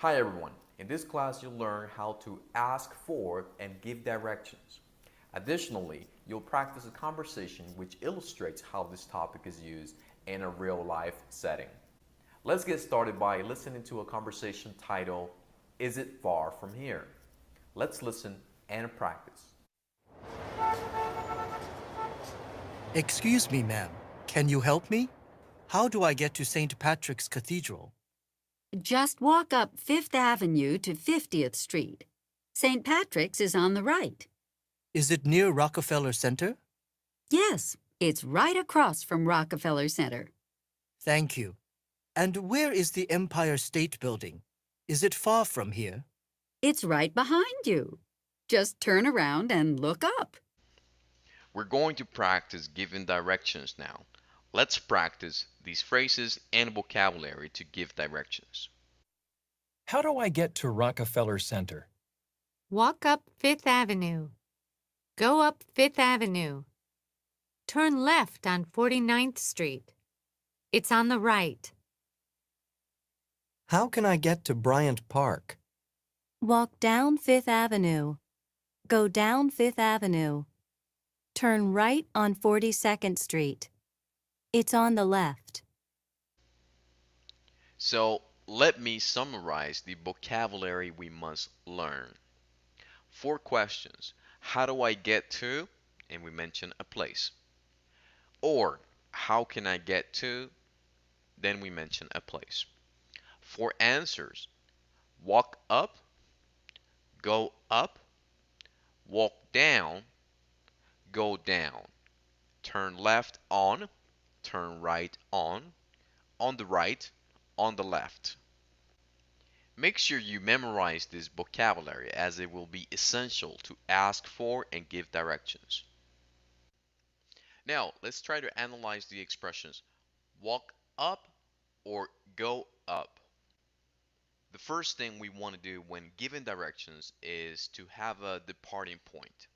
Hi everyone, in this class you'll learn how to ask for and give directions. Additionally, you'll practice a conversation which illustrates how this topic is used in a real-life setting. Let's get started by listening to a conversation titled, "Is it far from here?" Let's listen and practice. Excuse me, ma'am. Can you help me? How do I get to St. Patrick's Cathedral? Just walk up 5th Avenue to 50th Street. St. Patrick's is on the right. Is it near Rockefeller Center? Yes, it's right across from Rockefeller Center. Thank you. And where is the Empire State Building? Is it far from here? It's right behind you. Just turn around and look up. We're going to practice giving directions now. Let's practice these phrases and vocabulary to give directions. How do I get to Rockefeller Center? Walk up 5th Avenue. Go up 5th Avenue. Turn left on 49th Street. It's on the right. How can I get to Bryant Park? Walk down 5th Avenue. Go down 5th Avenue. Turn right on 42nd Street. It's on the left. So, let me summarize the vocabulary we must learn. 4 questions. How do I get to? And we mention a place. Or, how can I get to? Then we mention a place. 4 answers. Walk up, go up, walk down, go down, turn left on, turn right on the right, on the left. Make sure you memorize this vocabulary as it will be essential to ask for and give directions. Now, let's try to analyze the expressions walk up or go up. The first thing we want to do when giving directions is to have a departing point.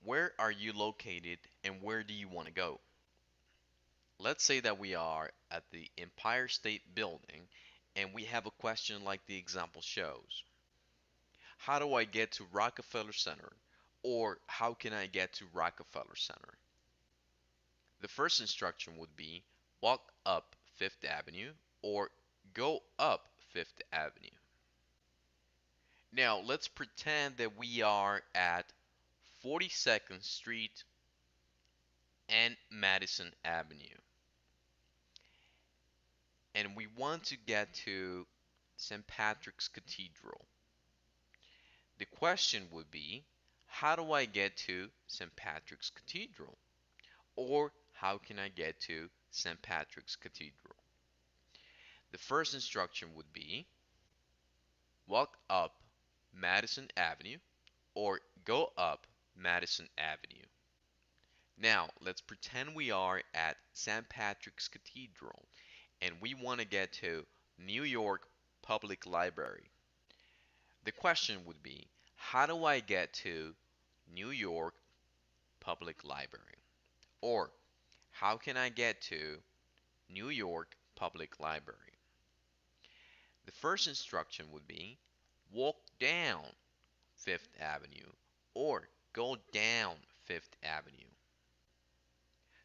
Where are you located and where do you want to go? Let's say that we are at the Empire State Building and we have a question like the example shows. How do I get to Rockefeller Center? Or how can I get to Rockefeller Center? The first instruction would be walk up 5th Avenue or go up 5th Avenue. Now let's pretend that we are at 42nd Street and Madison Avenue. And we want to get to St. Patrick's Cathedral. The question would be, how do I get to St. Patrick's Cathedral? Or, how can I get to St. Patrick's Cathedral? The first instruction would be, walk up Madison Avenue, or go up Madison Avenue. Now, let's pretend we are at St. Patrick's Cathedral. And we want to get to New York Public Library. The question would be, how do I get to New York Public Library? Or, how can I get to New York Public Library? The first instruction would be, walk down 5th Avenue or go down 5th Avenue.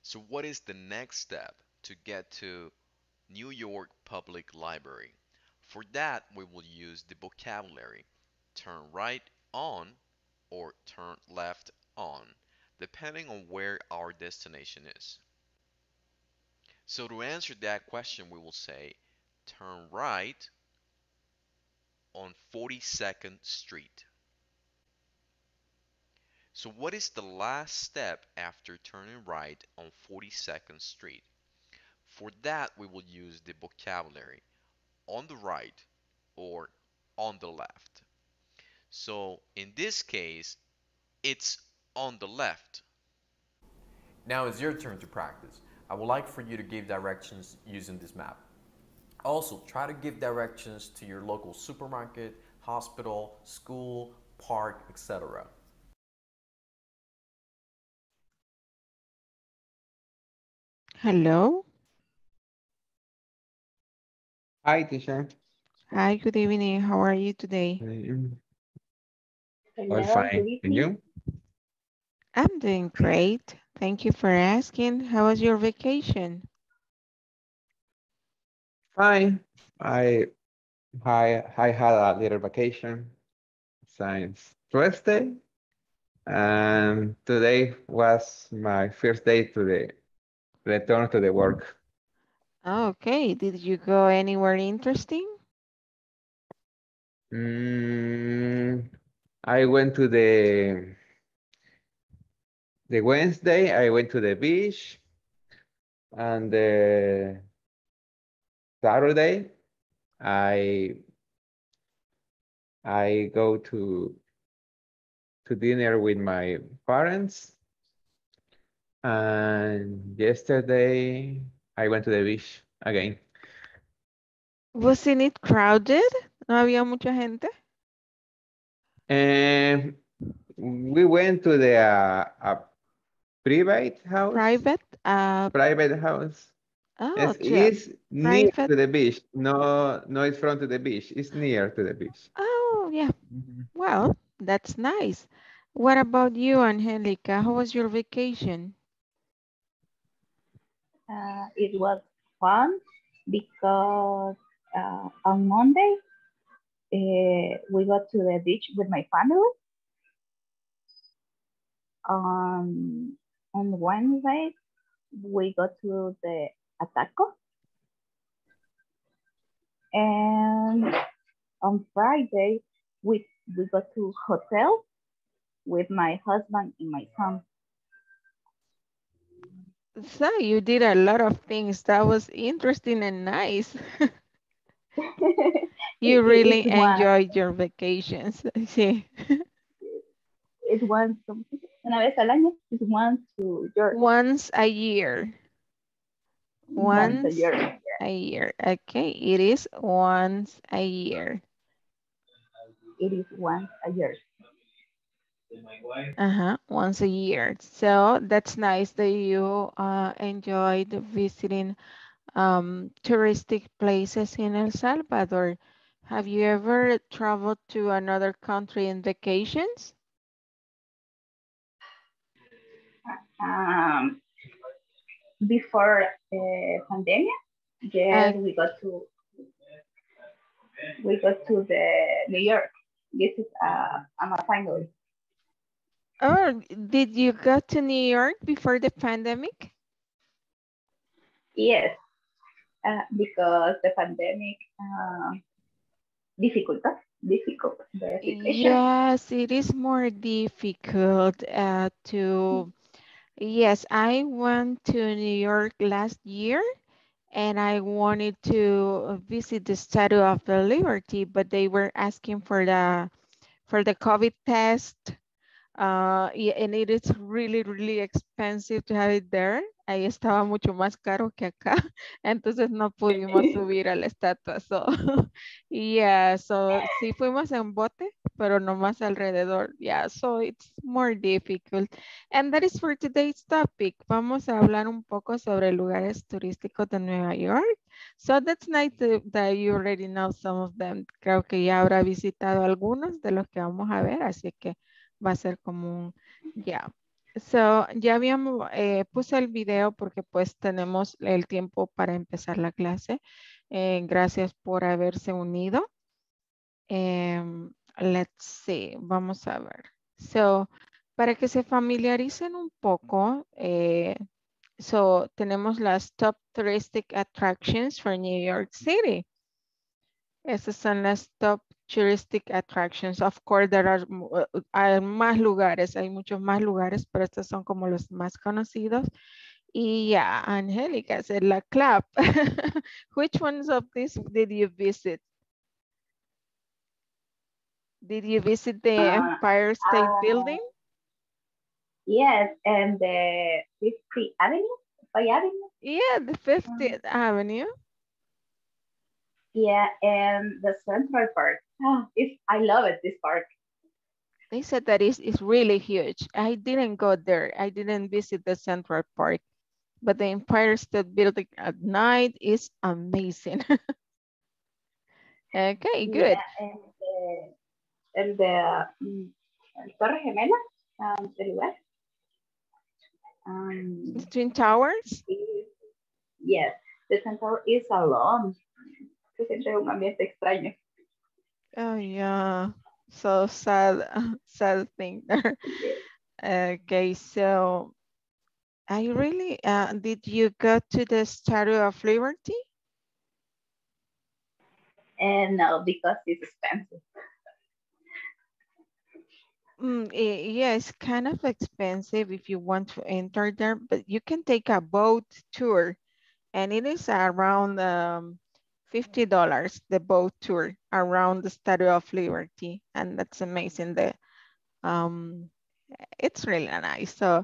So what is the next step to get to New York Public Library? For that, we will use the vocabulary turn right on or turn left on, depending on where our destination is. So to answer that question, we will say turn right on 42nd Street. So what is the last step after turning right on 42nd Street? For that, we will use the vocabulary on the right or on the left. So in this case, it's on the left. Now it's your turn to practice. I would like for you to give directions using this map. Also, try to give directions to your local supermarket, hospital, school, park, etc. Hello? Hi, teacher. Hi, good evening. How are you today? All fine. And you? I'm doing great. Thank you for asking. How was your vacation? Fine. I had a little vacation since Thursday, and today was my first day to the return to the work. Okay. Did you go anywhere interesting? I went to the Wednesday. I went to the beach, and the Saturday I go to dinner with my parents, and yesterday I went to the beach again. Wasn't it crowded? ¿No había mucha gente? We went to the a private house. Private house. Oh, yes, it's near to the beach. No, it's front to the beach. It's near to the beach. Oh, yeah. Mm-hmm. Well, that's nice. What about you, Angelica? How was your vacation? It was fun because on Monday, we got to the beach with my family. On Wednesday, we go to the Ataco, and on Friday we go to hotel with my husband and my son. So you did a lot of things. That was interesting and nice. You really enjoyed your vacations. I see. It was una vez al año. It's once a year. Once a year. Okay, it is once a year. It is once a year. Once a year. So that's nice that you enjoyed visiting touristic places in El Salvador. Have you ever traveled to another country in vacations? Before the pandemic, yes, we got to the New York. This is I'm a finalist. Oh, did you go to New York before the pandemic? Yes, because the pandemic difficult. Yes, it is more difficult to. Yes, I went to New York last year, and I wanted to visit the Statue of Liberty, but they were asking for the COVID test, and it is really, really expensive to have it there. Ahí estaba mucho más caro que acá, entonces no pudimos subir a la estatua. So, yeah, so sí fuimos en bote, pero no más alrededor. Yeah, so it's more difficult. And that is for today's topic. Vamos a hablar un poco sobre lugares turísticos de Nueva York. So that's nice that you already know some of them. Creo que ya habrá visitado algunos de los que vamos a ver, así que va a ser como un, yeah. So, ya habíamos, puse el video porque pues tenemos el tiempo para empezar la clase. Gracias por haberse unido. Let's see, vamos a ver. So, para que se familiaricen un poco, so tenemos las top touristic attractions for New York City. Esas son las top touristic attractions. Of course, there are más lugares, hay muchos más lugares, pero estos son como los más conocidos. Y yeah, Angelica said la clap. Which ones of these did you visit? Did you visit the Empire State Building? Yes, and the 50th Avenue? 5th Avenue? Yeah, the 50th Avenue. Yeah, and the Central Park. I love it, this park. They said that it's really huge. I didn't go there. I didn't visit the Central Park. But the Empire State Building at night is amazing. Okay, good. Torre Gemela, very well. The Twin Towers? Yes, the Twin Tower is alone. Oh, yeah. So sad thing there. Okay, so I really, did you go to the Statue of Liberty? And no, because it's expensive. Yeah, it's kind of expensive if you want to enter there, but you can take a boat tour, and it is around $50, the boat tour around the Statue of Liberty, and that's amazing. It's really nice. So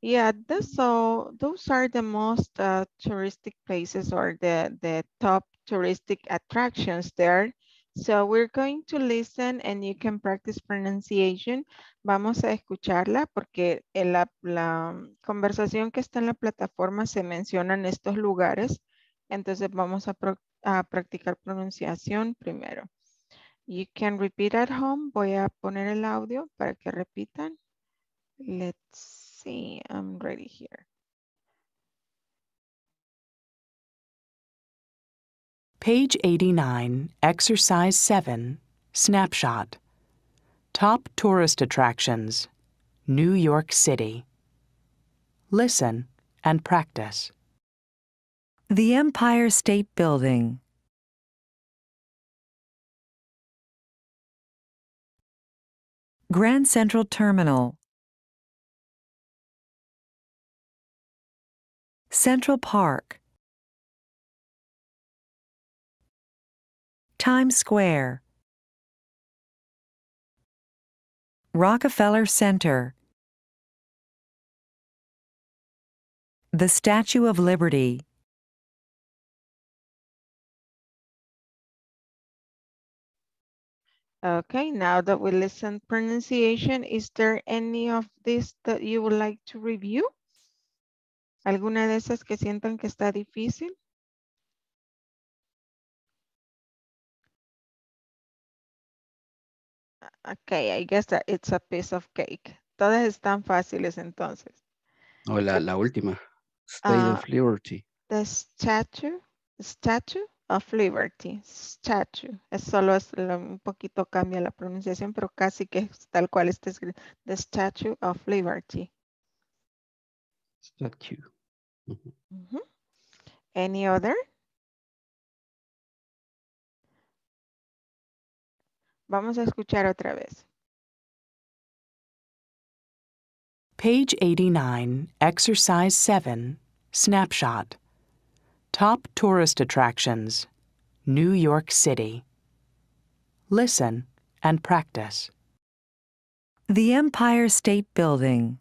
yeah, those are the most touristic places, or the top touristic attractions there. So we're going to listen and you can practice pronunciation. Vamos a escucharla porque en la conversación que está en la plataforma se mencionan estos lugares. Entonces vamos a practicar pronunciación primero. You can repeat at home. Voy a poner el audio para que repitan. Let's see. I'm ready here. Page 89, Exercise 7, Snapshot. Top Tourist Attractions, New York City. Listen and practice. The Empire State Building. Grand Central Terminal. Central Park. Times Square. Rockefeller Center. The Statue of Liberty. Okay, now that we listen pronunciation, is there any of this that you would like to review? ¿Alguna de esas que sientan que está difícil? Okay, I guess that it's a piece of cake. Todas están fáciles entonces. Oh, la última. Statue of Liberty. The Statue of Liberty. Statue. Es solo un poquito cambia la pronunciación, pero casi que es tal cual está escrito. The Statue of Liberty. Statue. Mm-hmm. Any other? Vamos a escuchar otra vez. Page 89, Exercise 7, Snapshot. Top Tourist Attractions, New York City. Listen and practice. The Empire State Building.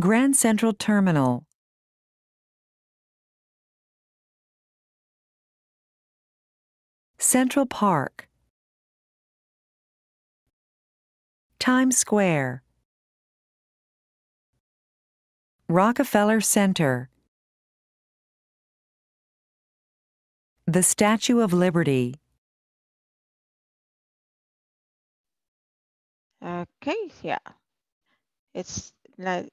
Grand Central Terminal. Central Park. Times Square. Rockefeller Center. The Statue of Liberty. Okay, yeah. It's like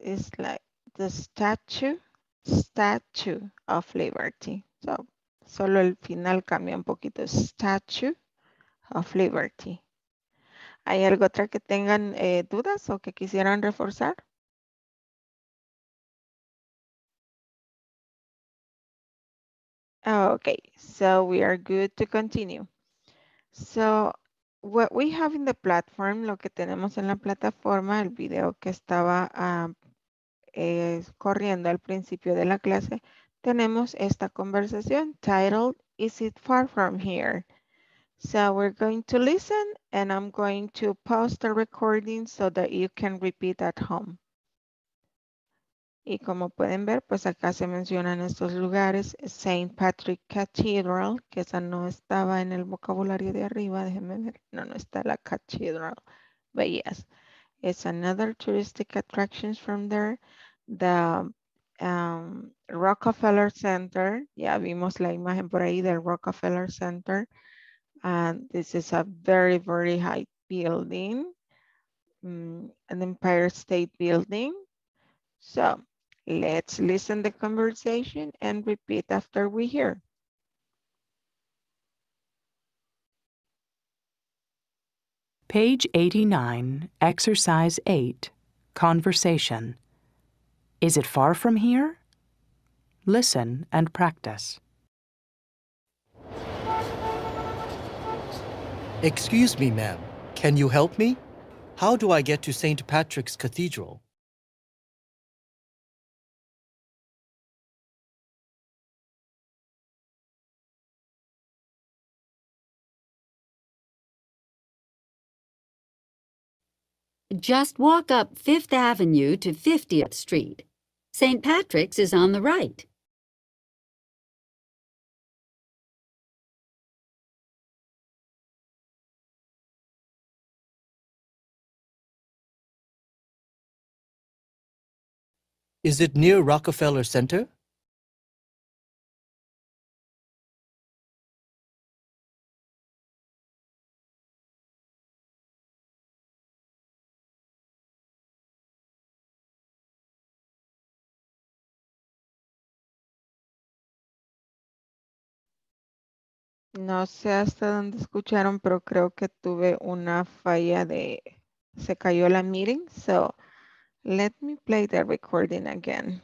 the Statue of Liberty. So solo el final cambia un poquito. Statue of Liberty. ¿Hay algo otra que tengan dudas o que quisieran reforzar? Okay, so we are good to continue. So what we have in the platform, lo que tenemos en la plataforma, el video que estaba corriendo al principio de la clase, tenemos esta conversación titled, Is it far from here? So we're going to listen and I'm going to pause the recording so that you can repeat at home. Y como pueden ver, pues acá se mencionan estos lugares. St. Patrick Cathedral, que esa no estaba en el vocabulario de arriba. Déjenme ver. No está la Cathedral. But yes, it's another touristic attraction from there. The Rockefeller Center. Ya vimos la imagen por ahí del Rockefeller Center. And this is a very, very high building, an Empire State Building. So let's listen to the conversation and repeat after we hear. Page 89, Exercise 8, Conversation. Is it far from here? Listen and practice. Excuse me, ma'am. Can you help me? How do I get to St. Patrick's Cathedral? Just walk up 5th Avenue to 50th Street. St. Patrick's is on the right. Is it near Rockefeller Center? No sé hasta dónde escucharon, pero creo que tuve una falla de... Se cayó la meeting, so... Let me play the recording again.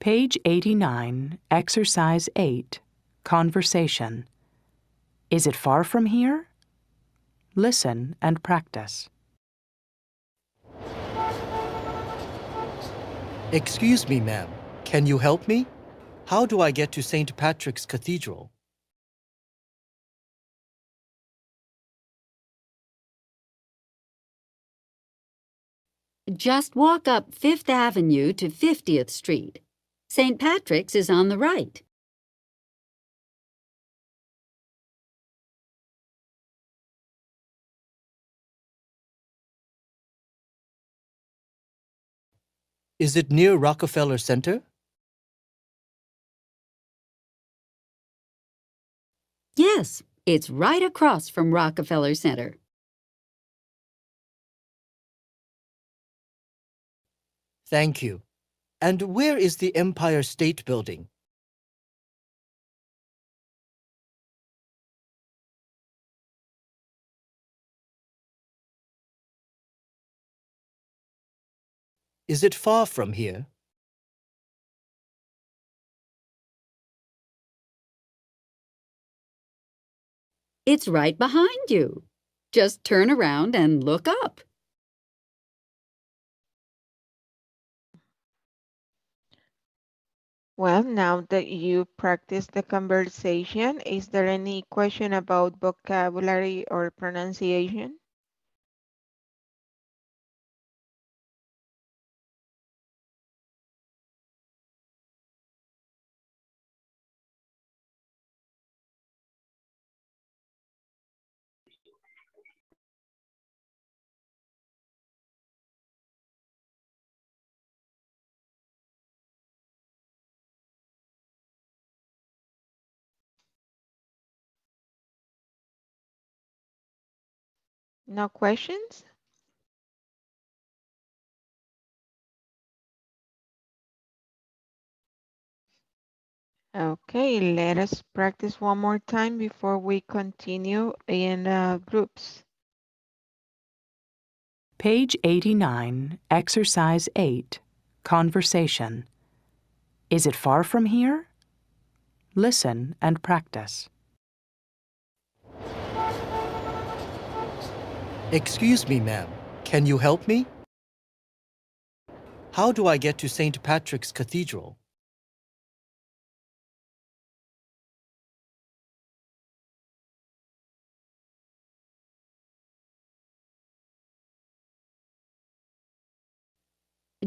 Page 89, Exercise 8, Conversation. Is it far from here? Listen and practice. Excuse me, ma'am. Can you help me? How do I get to St. Patrick's Cathedral? Just walk up 5th Avenue to 50th Street. St. Patrick's is on the right. Is it near Rockefeller Center? Yes, it's right across from Rockefeller Center. Thank you. And where is the Empire State Building? Is it far from here? It's right behind you. Just turn around and look up. Well, now that you practice the conversation, is there any question about vocabulary or pronunciation? No questions? Okay, let us practice one more time before we continue in groups. Page 89, Exercise 8, Conversation. Is it far from here? Listen and practice. Excuse me, ma'am. Can you help me? How do I get to St. Patrick's Cathedral?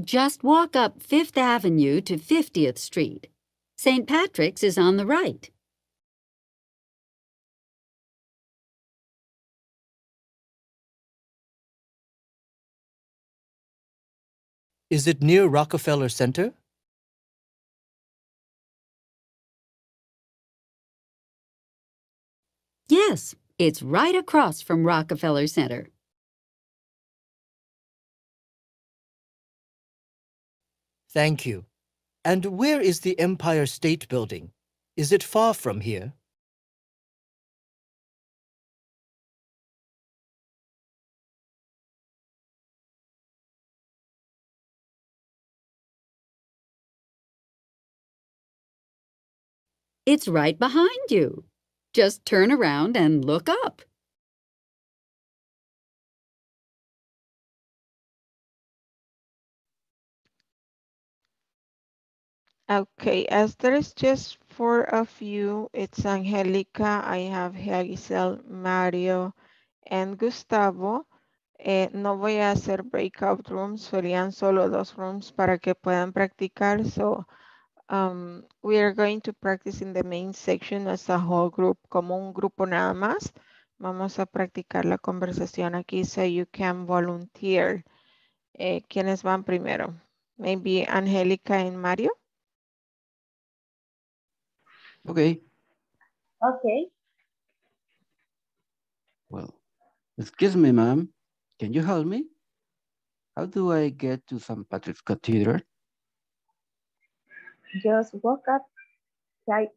Just walk up 5th Avenue to 50th Street. St. Patrick's is on the right. Is it near Rockefeller Center? Yes, it's right across from Rockefeller Center. Thank you. And where is the Empire State Building? Is it far from here? It's right behind you. Just turn around and look up. Okay, as there is just 4 of you, it's Angelica, I have Giselle, Mario, and Gustavo. No voy a hacer breakout rooms, serían solo 2 rooms para que puedan practicar. So, we are going to practice in the main section as a whole group, como un grupo nada más. Vamos a practicar la conversación aquí, so you can volunteer. ¿Quiénes van primero? Maybe Angelica and Mario? Okay. Okay. Well, excuse me, ma'am. Can you help me? How do I get to St. Patrick's Cathedral? Just walk up 5th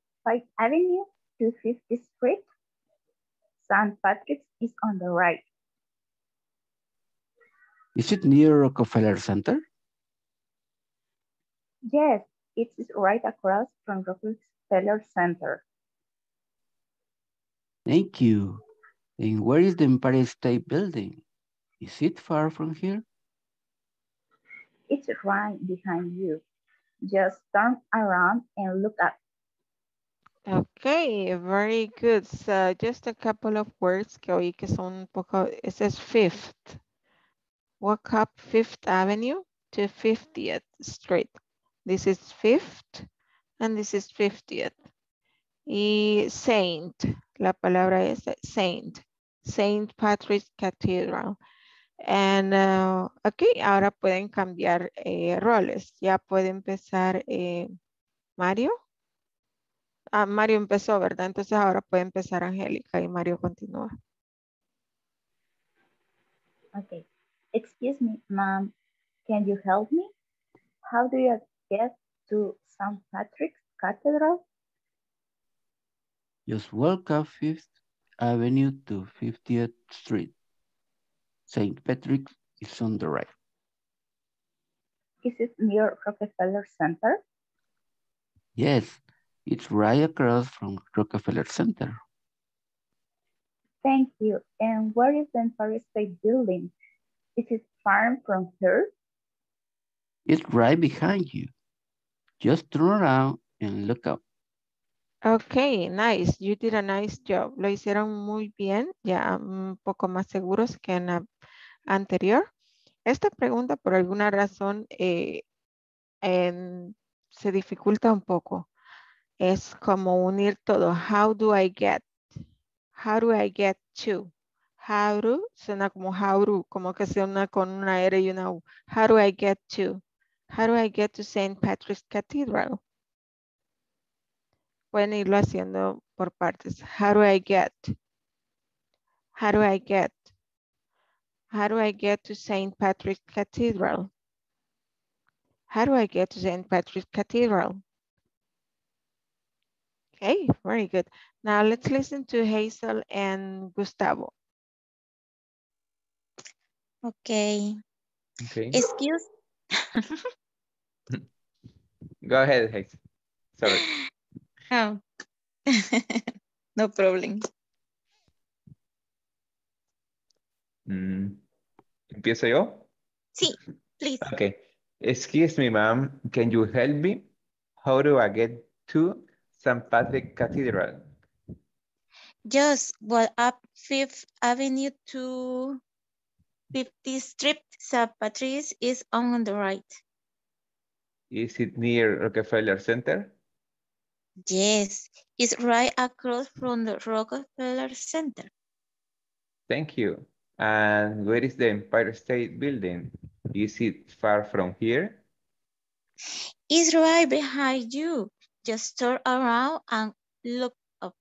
Avenue to 50th Street. St. Patrick's is on the right. Is it near Rockefeller Center? Yes, it is right across from Rockefeller Center. Thank you. And where is the Empire State Building? Is it far from here? It's right behind you. Just turn around and look up. Okay, very good. So just a couple of words que oí que son un poco, it says 5th. Walk up 5th Avenue to 50th Street. This is 5th and this is 50th. Y Saint, la palabra es Saint. Saint Patrick's Cathedral. And, okay, ahora pueden cambiar roles. Ya puede empezar Mario. Ah, Mario empezó, ¿verdad? Entonces ahora puede empezar Angélica y Mario continúa. Okay. Excuse me, ma'am. Can you help me? How do you get to St. Patrick's Cathedral? Just walk up 5th Avenue to 50th Street. St. Patrick is on the right. Is it near Rockefeller Center? Yes, it's right across from Rockefeller Center. Thank you. And where is the Empire State Building? Is it far from here? It's right behind you. Just turn around and look up. Okay, nice. You did a nice job. Lo hicieron muy bien, ya un poco más seguros que en la anterior. Esta pregunta por alguna razón se dificulta un poco. Es como unir todo. How do I get? How do I get to? How do, suena como how do, como que se una con una R y una U. How do I get to? How do I get to St. Patrick's Cathedral? Pueden irlo haciendo por partes. How do I get? How do I get? How do I get to St. Patrick's Cathedral? How do I get to St. Patrick's Cathedral? Okay, very good. Now let's listen to Hazel and Gustavo. Okay. Okay. Excuse. Go ahead, Hazel. Sorry. Oh, no problem. ¿Empiezo yo? Sí, please. Okay. Excuse me, ma'am. Can you help me? How do I get to St. Patrick's Cathedral? Just walk up 5th Avenue to 50th Street. St. Patrick's is on the right. Is it near Rockefeller Center? Yes, it's right across from the Rockefeller Center. Thank you. And where is the Empire State Building? Is it far from here? It's right behind you. Just turn around and look up.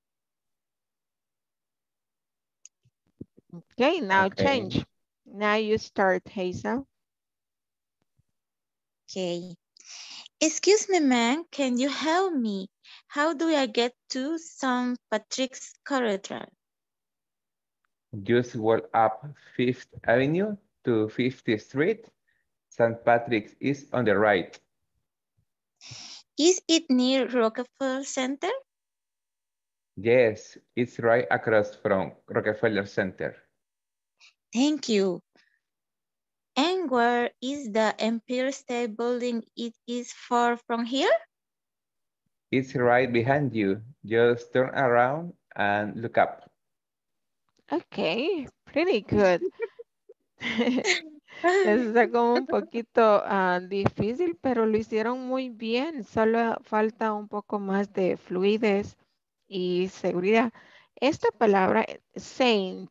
Okay, now change. Now you start, Hazel. Okay. Excuse me, ma'am, can you help me? How do I get to St. Patrick's Cathedral? Just walk up 5th Avenue to 50th Street. St. Patrick's is on the right. Is it near Rockefeller Center? Yes, it's right across from Rockefeller Center. Thank you. And where is the Empire State Building? It is far from here? It's right behind you. Just turn around and look up. Okay, pretty good. Está como un poquito difícil, pero lo hicieron muy bien. Solo falta un poco más de fluidez y seguridad. Esta palabra, Saint,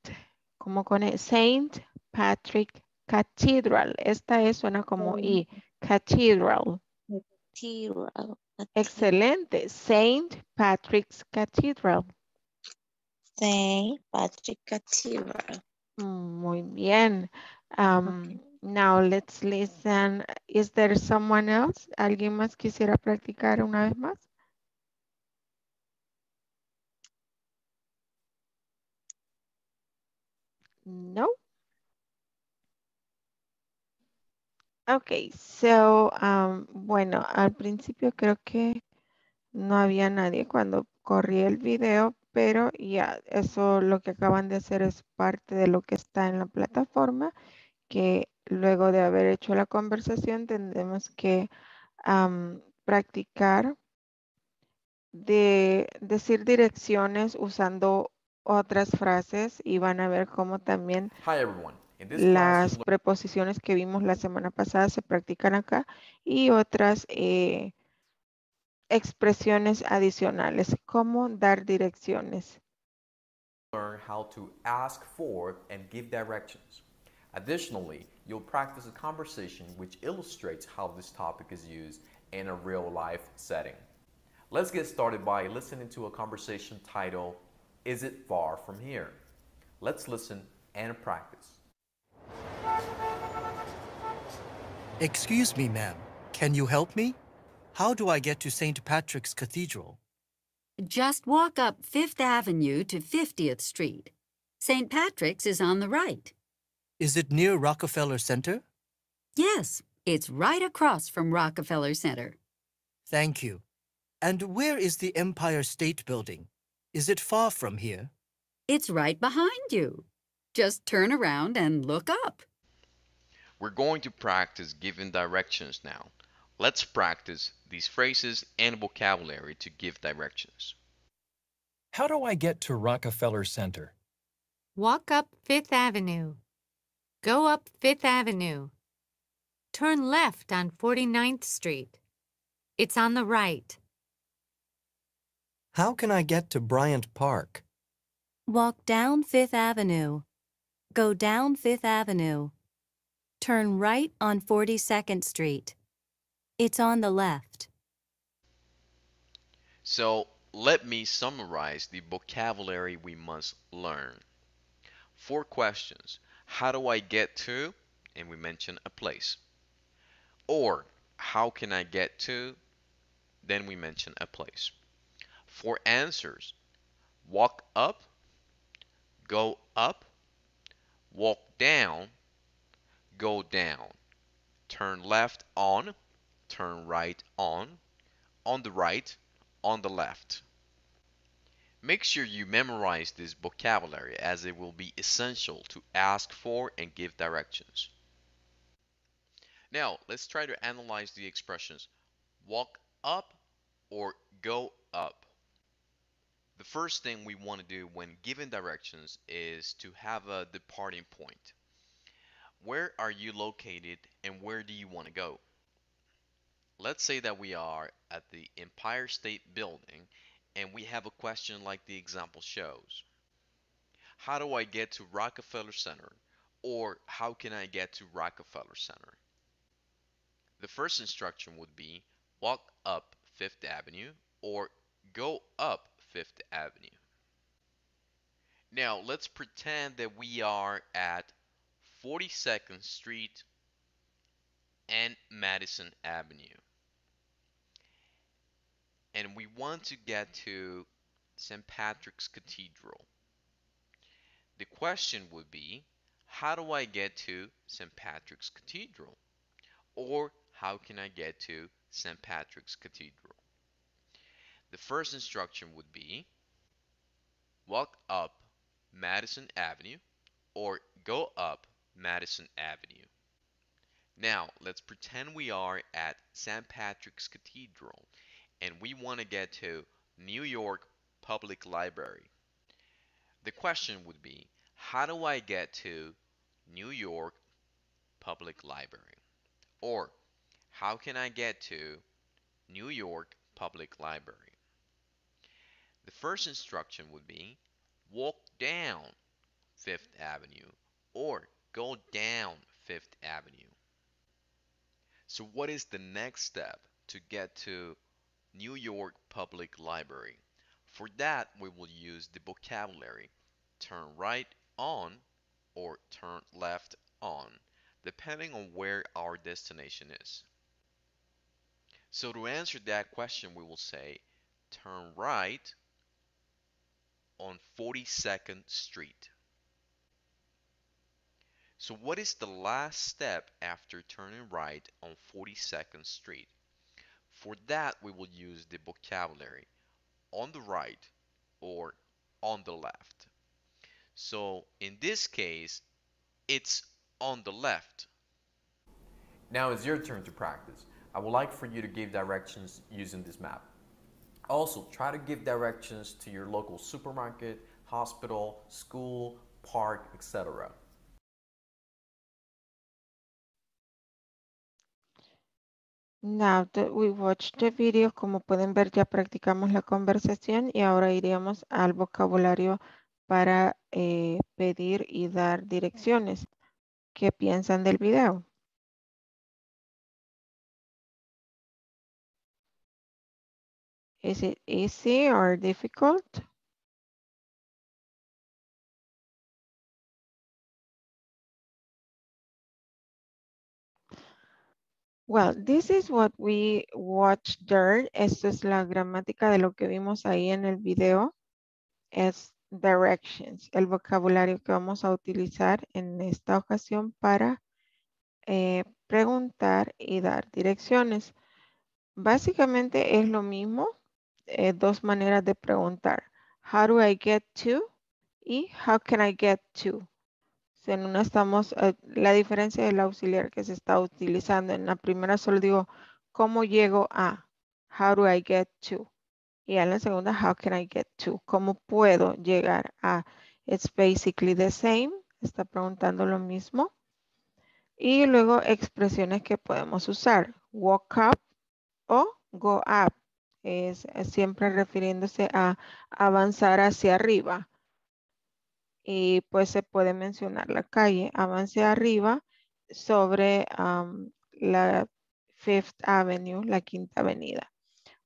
como con el Saint Patrick Cathedral. Esta es una como I. Cathedral. Cathedral. Excelente. Saint Patrick's Cathedral. Saint Patrick Cathedral. Muy bien. Okay. Now let's listen. Is there someone else? ¿Alguien más quisiera practicar una vez más? No. Okay, so, bueno, al principio creo que no había nadie cuando corrí el video, pero ya, eso lo que acaban de hacer es parte de lo que está en la plataforma, que luego de haber hecho la conversación tendremos que practicar de decir direcciones usando otras frases y van a ver cómo también... Hi everyone. Las preposiciones que vimos la semana pasada se practican acá y otras expresiones adicionales. ¿Cómo dar direcciones? Learn how to ask for and give directions. Additionally, you'll practice a conversation which illustrates how this topic is used in a real-life setting. Let's get started by listening to a conversation titled, Is It Far From Here? Let's listen and practice. Excuse me, ma'am. Can you help me? How do I get to St. Patrick's Cathedral? Just walk up 5th Avenue to 50th Street. St. Patrick's is on the right. Is it near Rockefeller Center? Yes, it's right across from Rockefeller Center. Thank you. And where is the Empire State Building? Is it far from here? It's right behind you. Just turn around and look up. We're going to practice giving directions now. Let's practice these phrases and vocabulary to give directions. How do I get to Rockefeller Center? Walk up 5th Avenue. Go up 5th Avenue. Turn left on 49th Street. It's on the right. How can I get to Bryant Park? Walk down 5th Avenue. Go down 5th Avenue. Turn right on 42nd Street. It's on the left. So, let me summarize the vocabulary we must learn. 4 questions. How do I get to? And we mention a place. Or, how can I get to? Then we mention a place. 4 answers. Walk up. Go up. Walk down. Go down, turn left on, turn right on the right, on the left. Make sure you memorize this vocabulary as it will be essential to ask for and give directions. Now, let's try to analyze the expressions walk up or go up. The first thing we want to do when giving directions is to have a departing point. Where are you located and where do you want to go? Let's say that we are at the Empire State Building and we have a question like the example shows. How do I get to Rockefeller Center? Or how can I get to Rockefeller Center? The first instruction would be walk up 5th Avenue or go up 5th Avenue. Now let's pretend that we are at 42nd Street and Madison Avenue. And we want to get to St. Patrick's Cathedral. The question would be, how do I get to St. Patrick's Cathedral? Or how can I get to St. Patrick's Cathedral? The first instruction would be, walk up Madison Avenue or go up Madison Avenue. Now let's pretend we are at St. Patrick's Cathedral and we want to get to New York Public Library. The question would be, how do I get to New York Public Library? Or how can I get to New York Public Library? The first instruction would be, walk down 5th Avenue or go down 5th Avenue. So what is the next step to get to New York Public Library? For that, we will use the vocabulary turn right on or turn left on, depending on where our destination is. So to answer that question, we will say turn right on 42nd Street. So what is the last step after turning right on 42nd Street? For that, we will use the vocabulary on the right or on the left. So in this case, it's on the left. Now it's your turn to practice. I would like for you to give directions using this map. Also, try to give directions to your local supermarket, hospital, school, park, etc. Now that we watched the video, como pueden ver, ya practicamos la conversación y ahora iríamos al vocabulario para pedir y dar direcciones. ¿Qué piensan del video? Is it easy or difficult? Well, this is what we watched there. Esto es la gramática de lo que vimos ahí en el video. Es directions, el vocabulario que vamos a utilizar en esta ocasión para preguntar y dar direcciones. Básicamente es lo mismo, dos maneras de preguntar. How do I get to? Y how can I get to? En una estamos, la diferencia del auxiliar que se está utilizando. En la primera solo digo, ¿cómo llego a? How do I get to? Y en la segunda, how can I get to? ¿Cómo puedo llegar a? It's basically the same. Está preguntando lo mismo. Y luego expresiones que podemos usar. Walk up o go up. Es siempre refiriéndose a avanzar hacia arriba. Y pues se puede mencionar la calle, avance arriba sobre la Fifth Avenue, la Quinta Avenida.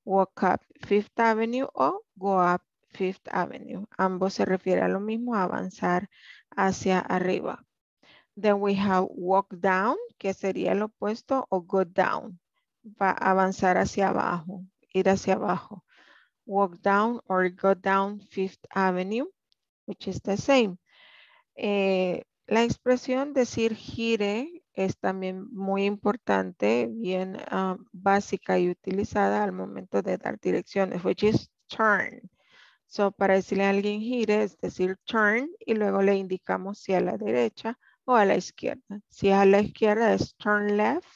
Walk up Fifth Avenue o go up Fifth Avenue. Ambos se refieren a lo mismo, avanzar hacia arriba. Then we have walk down, que sería el opuesto, o go down. Va a avanzar hacia abajo, ir hacia abajo. Walk down or go down Fifth Avenue, which is the same. La expresión decir gire es también muy importante, bien básica y utilizada al momento de dar direcciones, which is turn. So para decirle a alguien gire es decir turn y luego le indicamos si a la derecha o a la izquierda. Si es a la izquierda es turn left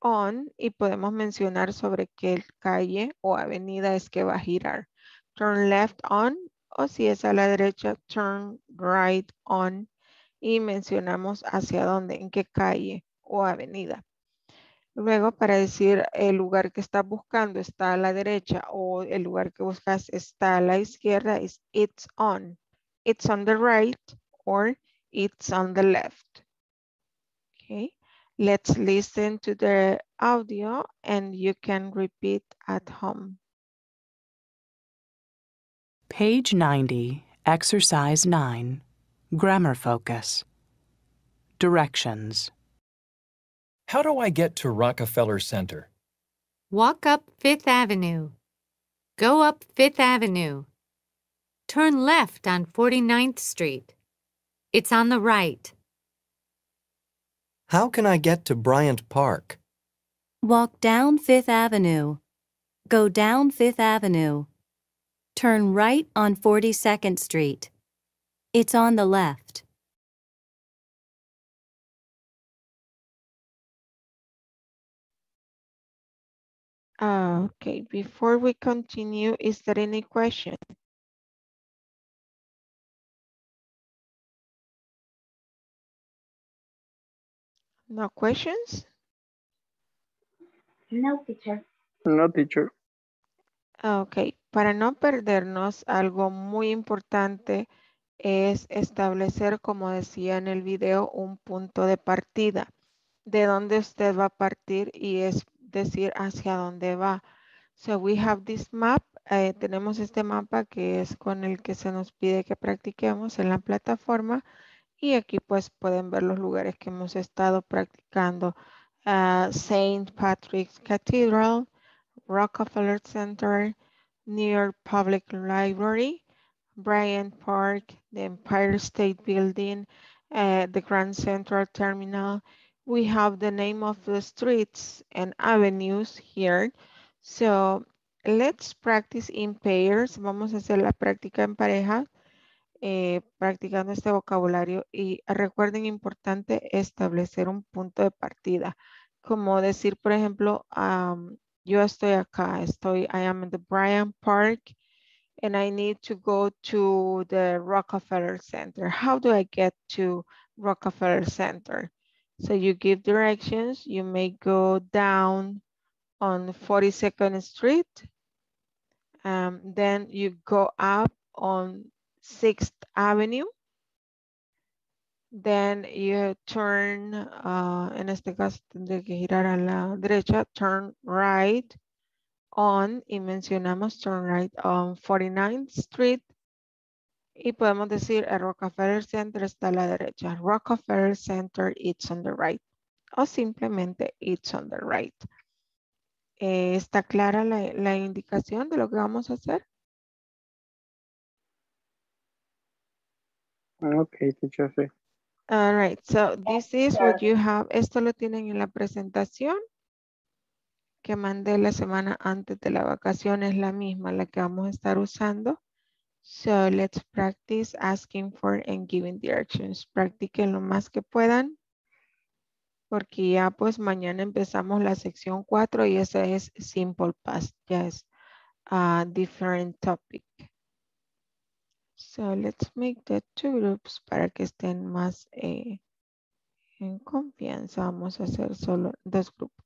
on y podemos mencionar sobre qué calle o avenida es que va a girar. Turn left on. O si es a la derecha, turn right on y mencionamos hacia dónde, en qué calle o avenida. Luego, para decir el lugar que estás buscando está a la derecha o el lugar que buscas está a la izquierda, es it's on. It's on the right or it's on the left. Okay, let's listen to the audio and you can repeat at home. Page 90, exercise 9, grammar focus. Directions. How do I get to Rockefeller Center? Walk up 5th Avenue. Go up 5th Avenue. Turn left on 49th Street. It's on the right. How can I get to Bryant Park? Walk down 5th Avenue. Go down 5th Avenue. Turn right on 42nd Street. It's on the left. Okay, before we continue, is there any question? No questions? No, teacher. No, teacher. Ok, para no perdernos, algo muy importante es establecer, como decía en el video, un punto de partida. De dónde usted va a partir y es decir hacia dónde va. So we have this map. Tenemos este mapa que es con el que se nos pide que practiquemos en la plataforma. Y aquí pues pueden ver los lugares que hemos estado practicando. St. Patrick's Cathedral, Rockefeller Center, New York Public Library, Bryant Park, the Empire State Building, the Grand Central Terminal. We have the name of the streets and avenues here. So let's practice in pairs. Vamos a hacer la práctica en pareja, practicando este vocabulario. Y recuerden, importante establecer un punto de partida. Como decir, por ejemplo, yo estoy acá. I am in the Bryant Park and I need to go to the Rockefeller Center. How do I get to Rockefeller Center? So you give directions. You may go down on 42nd Street. Then you go up on 6th Avenue. Then you turn, en este caso tendré que girar a la derecha, turn right on, y mencionamos turn right on 49th Street. Y podemos decir, el Rockefeller Center está a la derecha. Rockefeller Center, it's on the right. O simplemente, it's on the right. ¿Está clara la indicación de lo que vamos a hacer? Okay, teacher. All right, so this is what you have. Esto lo tienen en la presentación que mandé la semana antes de la vacación. Es la misma la que vamos a estar usando. So let's practice asking for and giving directions. Practiquen lo más que puedan, porque ya pues mañana empezamos la sección 4 y esa es simple past. Ya es a different topic. So let's make the two groups para que estén más en confianza. Vamos a hacer solo dos grupos.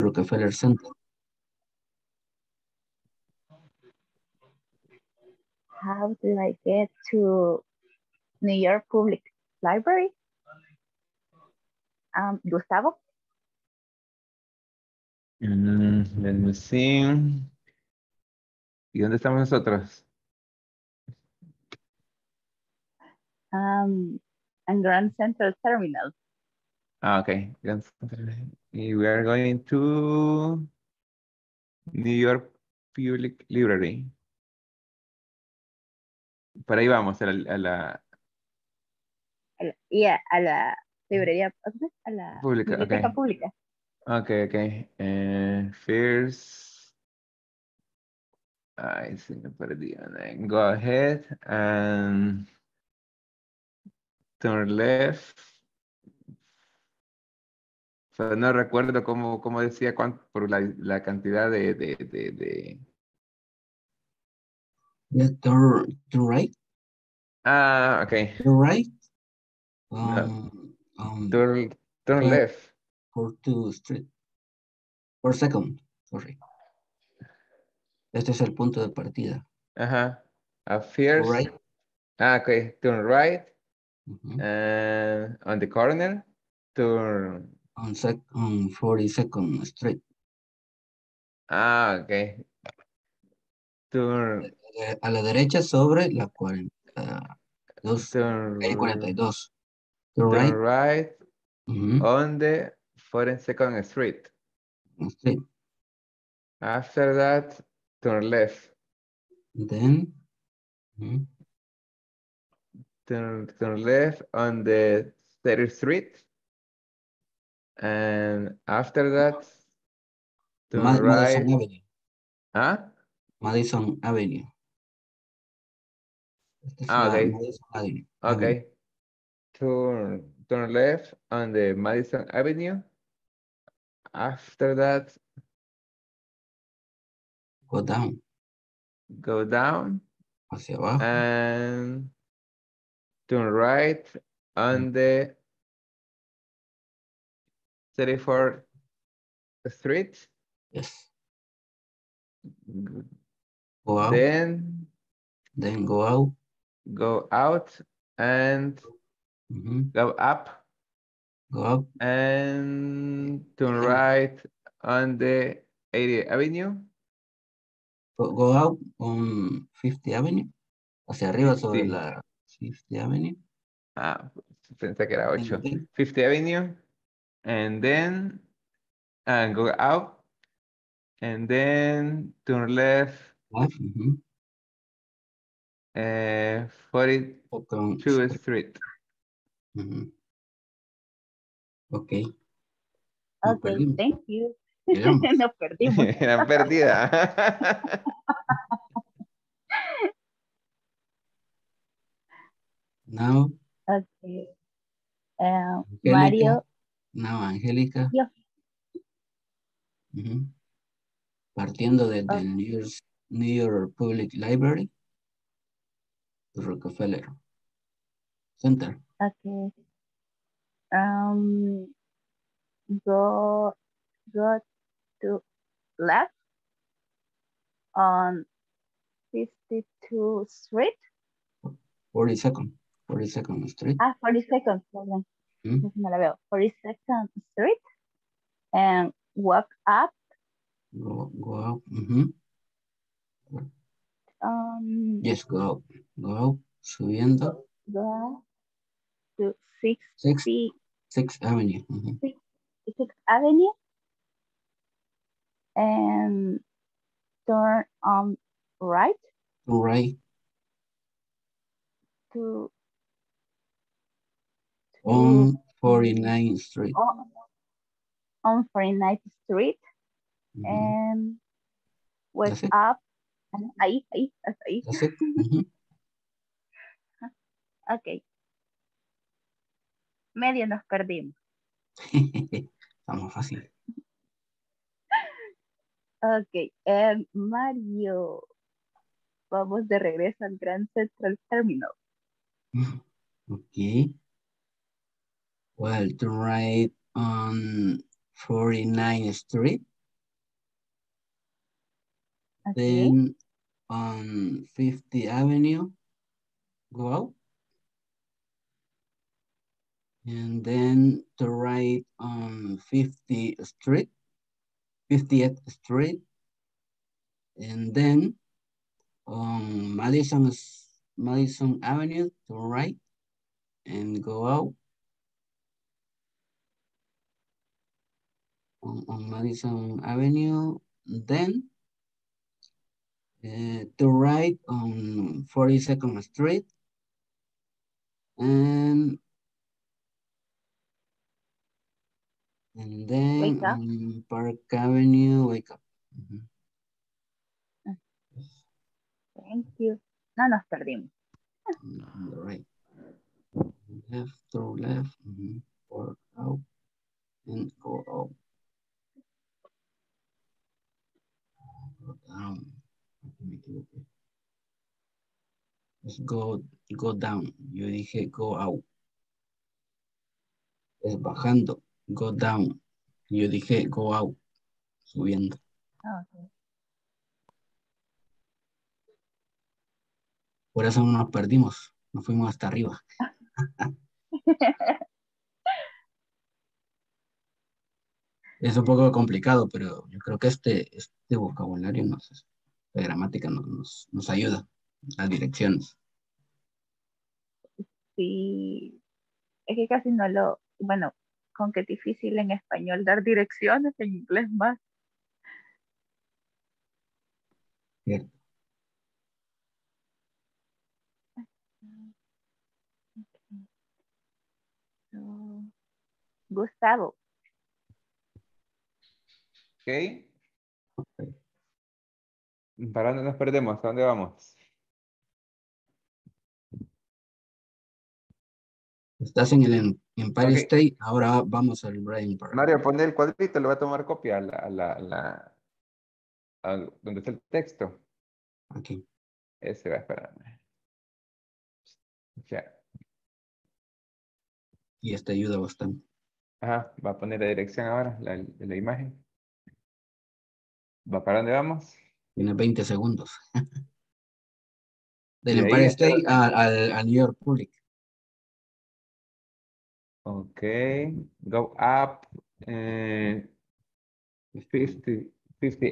Rockefeller Center. How do I get to New York Public Library? Gustavo? Let me see. ¿Y dónde estamos nosotros? And Grand Central Terminal. Okay. We are going to New York Public Library. Por ahí vamos, a la librería pública. Biblioteca pública. Okay. First, I think I put it on there. Go ahead and turn left. So, no recuerdo cómo decía cuánto, por la cantidad de... Yeah, turn right. Okay. Turn right. No. Turn left. For 2 street. Por second. Sorry. Este es el punto de partida. Ajá. A first. Right. Okay. Turn right. On the corner. Turn. On 42nd Street. Okay. Turn. A la derecha sobre la 42. Turn right on the 42nd Street. After that, turn left. Then turn left on the 30th Street. And after that, turn right. Madison Avenue. Huh? Madison Avenue. Okay. Madison Avenue. Okay. Turn left on the Madison Avenue. After that, go down. Go down. Hacia abajo. And turn right on the 34th Street. Yes. Go out. Then go out. Go out and go up. Go up. And turn right on the 80th Avenue. Go out on 50th Avenue. Hacia arriba sobre la 50th Avenue. Pensé que era 8. 50th Avenue. And then go out, and then turn left. 42nd Street. Okay. Okay. Thank you. Nos perdimos. Eran perdidas. Now. Okay. Mario. No, Angélica. Yeah. Partiendo desde el New York Public Library, Rockefeller Center. Okay. Go to left on 52nd Street. 42nd Street. 42nd. 42nd Street and walk up. Go up. Yes, go up. Go up. Subiendo. Go to 6th Avenue. 6th Avenue. And turn on right. Right. To on 49th Street. On 49th Street. And went up. And ahí. That's it. Okay. Medio nos perdimos. Estamos fácil. Okay. Mario. Vamos de regreso al Grand Central Terminal. Okay. Well, to ride on 49th Street. Okay. Then on 50th Avenue, go out. And then to right on 50th Street. And then on Madison Avenue to right and go out. On Madison Avenue, then to right on 42nd Street and then on Park Avenue, wake up. Mm-hmm. Thank you. No nos perdimos. Right. Left to left, mm-hmm. Work out and go out. Let's go down. Yo dije go out. Es bajando. Go down. Yo dije go out. Subiendo. Oh, okay. Por eso no nos perdimos. Nos fuimos hasta arriba. Es un poco complicado, pero yo creo que este vocabulario, la gramática nos ayuda, las direcciones. Sí, es que casi no lo, bueno, con que es difícil en español dar direcciones, en inglés más. Cierto. Okay. So, Gustavo. Okay. ¿Para dónde nos perdemos? ¿A dónde vamos? Estás en el Empire okay. State, ahora vamos al Bryant Park. Mario, pone el cuadrito, le va a tomar copia a donde está el texto. Aquí. Ese va a esperar. Ya. Y esta ayuda bastante. Ajá, va a poner la dirección ahora, la imagen. ¿Va para dónde vamos? Tiene 20 segundos. Del Empire State al New York Public. Ok. Go up 50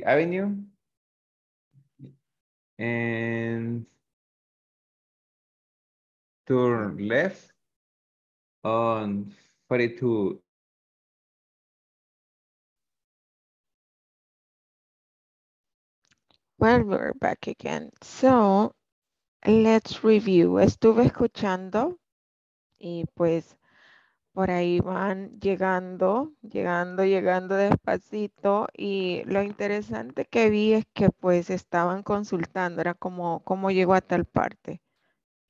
Avenue. And turn left on 42. Well, we're back again. So, let's review. Estuve escuchando y pues por ahí van llegando despacito y lo interesante que vi es que pues estaban consultando, era como cómo llegó a tal parte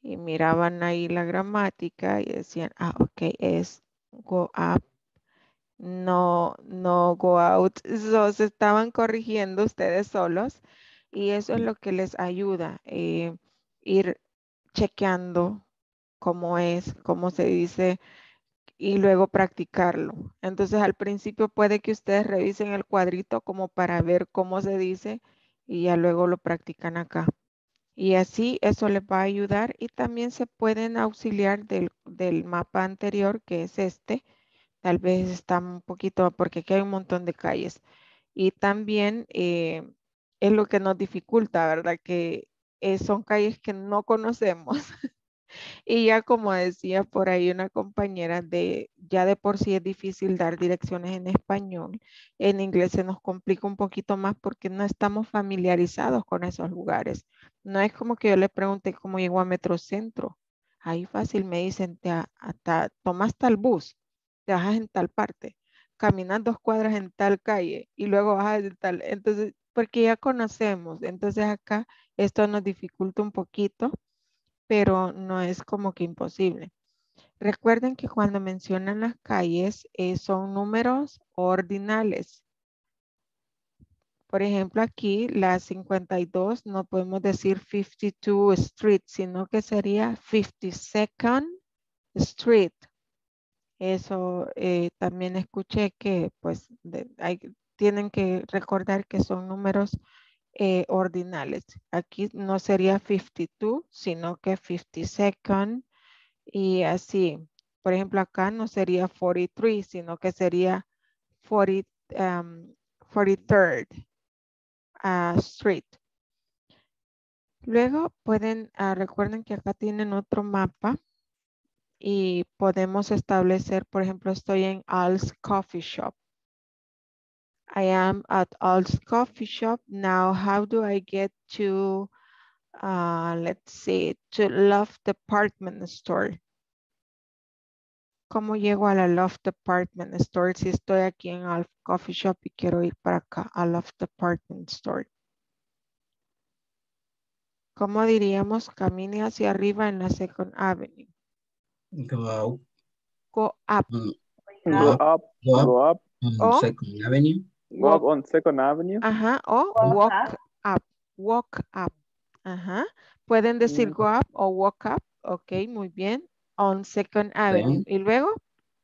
y miraban ahí la gramática y decían, ok, es go up. No go out. So, se estaban corrigiendo ustedes solos. Y eso es lo que les ayuda, ir chequeando cómo es, cómo se dice y luego practicarlo. Entonces al principio puede que ustedes revisen el cuadrito como para ver cómo se dice y ya luego lo practican acá. Y así eso les va a ayudar y también se pueden auxiliar del mapa anterior que es este. Tal vez está un poquito, porque aquí hay un montón de calles. Y también... es lo que nos dificulta, ¿verdad? Que son calles que no conocemos. Y ya como decía por ahí una compañera, ya de por sí es difícil dar direcciones en español. En inglés se nos complica un poquito más porque no estamos familiarizados con esos lugares. No es como que yo le pregunté cómo llegó a Metrocentro. Ahí fácil me dicen, tomas tal bus, te bajas en tal parte, caminas 2 cuadras en tal calle y luego bajas en tal... Entonces... porque ya conocemos, entonces acá esto nos dificulta un poquito, pero no es como que imposible. Recuerden que cuando mencionan las calles son números ordinales. Por ejemplo, aquí la 52 no podemos decir 52 Street, sino que sería 52nd Street. Eso también escuché que pues tienen que recordar que son números ordinales. Aquí no sería 52, sino que 52nd y así. Por ejemplo, acá no sería 43, sino que sería 43rd Street. Luego pueden, recuerden que acá tienen otro mapa y podemos establecer, por ejemplo, estoy en Al's Coffee Shop. I am at Al's Coffee Shop. Now, how do I get to, let's see, to Love Department Store? ¿Cómo llego a la Love Department Store si estoy aquí en Al's Coffee Shop y quiero ir para acá, a Love Department Store? ¿Cómo diríamos? Camine hacia arriba en la Second Avenue. Go up. Go up. Go up. On Second Avenue. Go up on Second Avenue. Ajá, o walk up. Walk up. Ajá. Pueden decir go up o walk up. Ok, muy bien. On Second Avenue. Y luego,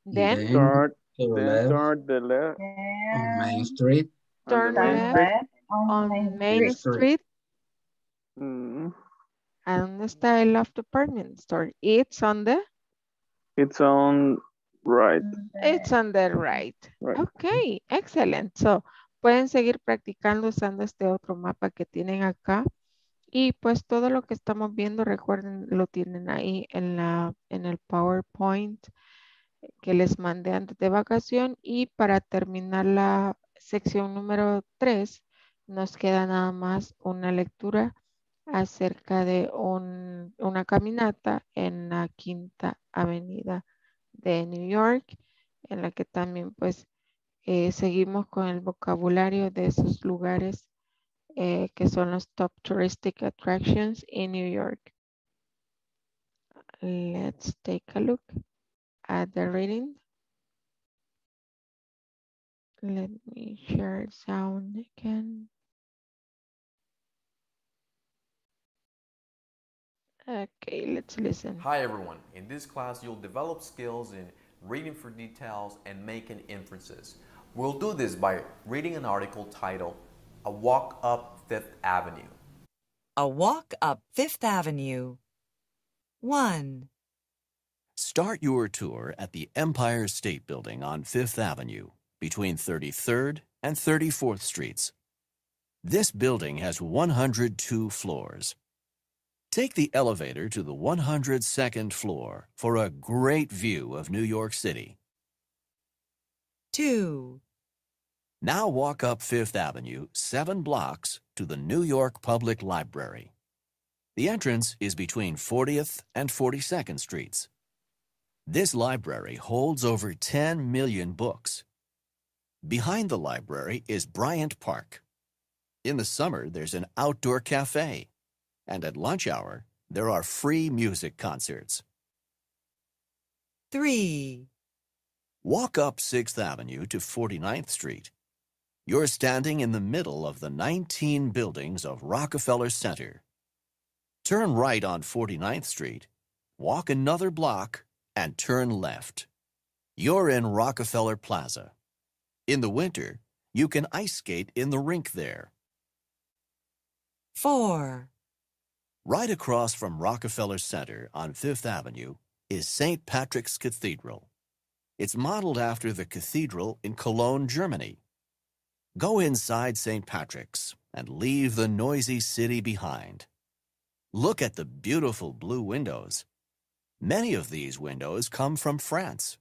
then. Turn the left. On Main Street. Turn left on Main Street. ¿A dónde está el Love Department Store? It's on right. It's on the right. Okay, excellent. So, pueden seguir practicando usando este otro mapa que tienen acá. Y pues todo lo que estamos viendo, recuerden, lo tienen ahí en, el PowerPoint que les mandé antes de vacación. Y para terminar la sección número 3, nos queda nada más una lectura acerca de una caminata en la Quinta Avenida de New York, en la que también pues seguimos con el vocabulario de esos lugares que son los top touristic attractions in New York. Let's take a look at the reading. Let me share sound again. Okay, let's listen. Hi everyone. In this class, you'll develop skills in reading for details and making inferences. We'll do this by reading an article titled, A Walk Up Fifth Avenue. A Walk Up Fifth Avenue. 1. Start your tour at the Empire State Building on Fifth Avenue, between 33rd and 34th Streets. This building has 102 floors. Take the elevator to the 102nd floor for a great view of New York City. 2. Now walk up Fifth Avenue 7 blocks to the New York Public Library. The entrance is between 40th and 42nd Streets. This library holds over 10 million books. Behind the library is Bryant Park. In the summer, there's an outdoor cafe. And at lunch hour, there are free music concerts. 3. Walk up 6th Avenue to 49th Street. You're standing in the middle of the 19 buildings of Rockefeller Center. Turn right on 49th Street, walk another block, and turn left. You're in Rockefeller Plaza. In the winter, you can ice skate in the rink there. 4. Right across from Rockefeller Center on Fifth Avenue is St. Patrick's Cathedral. It's modeled after the cathedral in Cologne, Germany. Go inside St. Patrick's and leave the noisy city behind. Look at the beautiful blue windows. Many of these windows come from France.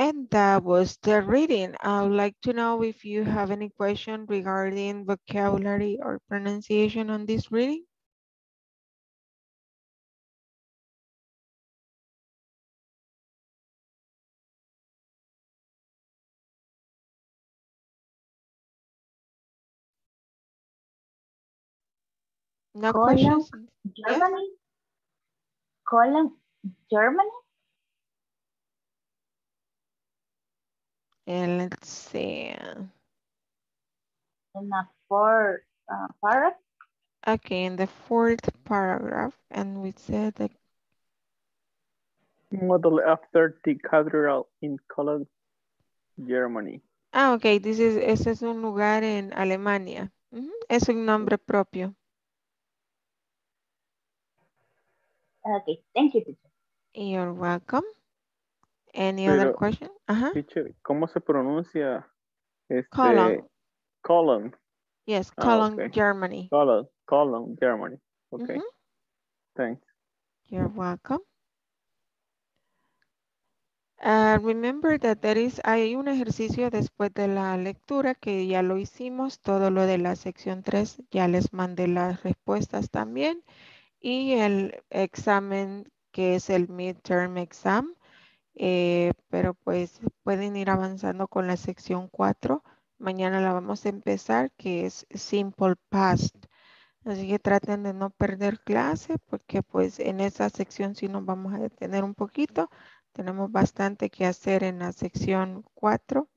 And that was the reading. I would like to know if you have any question regarding vocabulary or pronunciation on this reading. No questions? Germany? Yeah. Cologne, Germany? And let's see. In the fourth paragraph? Okay, in the fourth paragraph, and we said that model after the cathedral in Cologne, Germany. Ah, okay, this is, ese es un lugar en Alemania. Mm-hmm. Es un nombre propio. Okay, thank you, teacher. You're welcome. Any other question? Uh-huh. Teacher, ¿cómo se pronuncia? Cologne. Cologne. Yes, Cologne, okay. Germany. Cologne, Germany. Okay. Mm-hmm. Thanks. You're welcome. Remember that there is, hay un ejercicio después de la lectura que ya lo hicimos, todo lo de la sección 3, ya les mandé las respuestas también, y el examen que es el midterm exam, pero pues pueden ir avanzando con la sección 4, mañana la vamos a empezar, que es simple past, así que traten de no perder clase, porque pues en esa sección sí nos vamos a detener un poquito. Tenemos bastante que hacer en la sección 4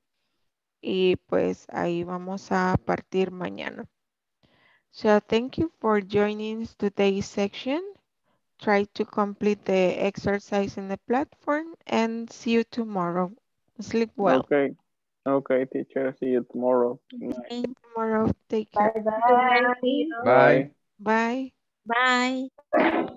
y pues ahí vamos a partir mañana. So thank you for joining today's section. Try to complete the exercise in the platform and see you tomorrow. Sleep well. Okay. Okay, teacher. See you tomorrow. See you tomorrow. Take care. Bye. Bye. Bye. Bye. Bye. Bye.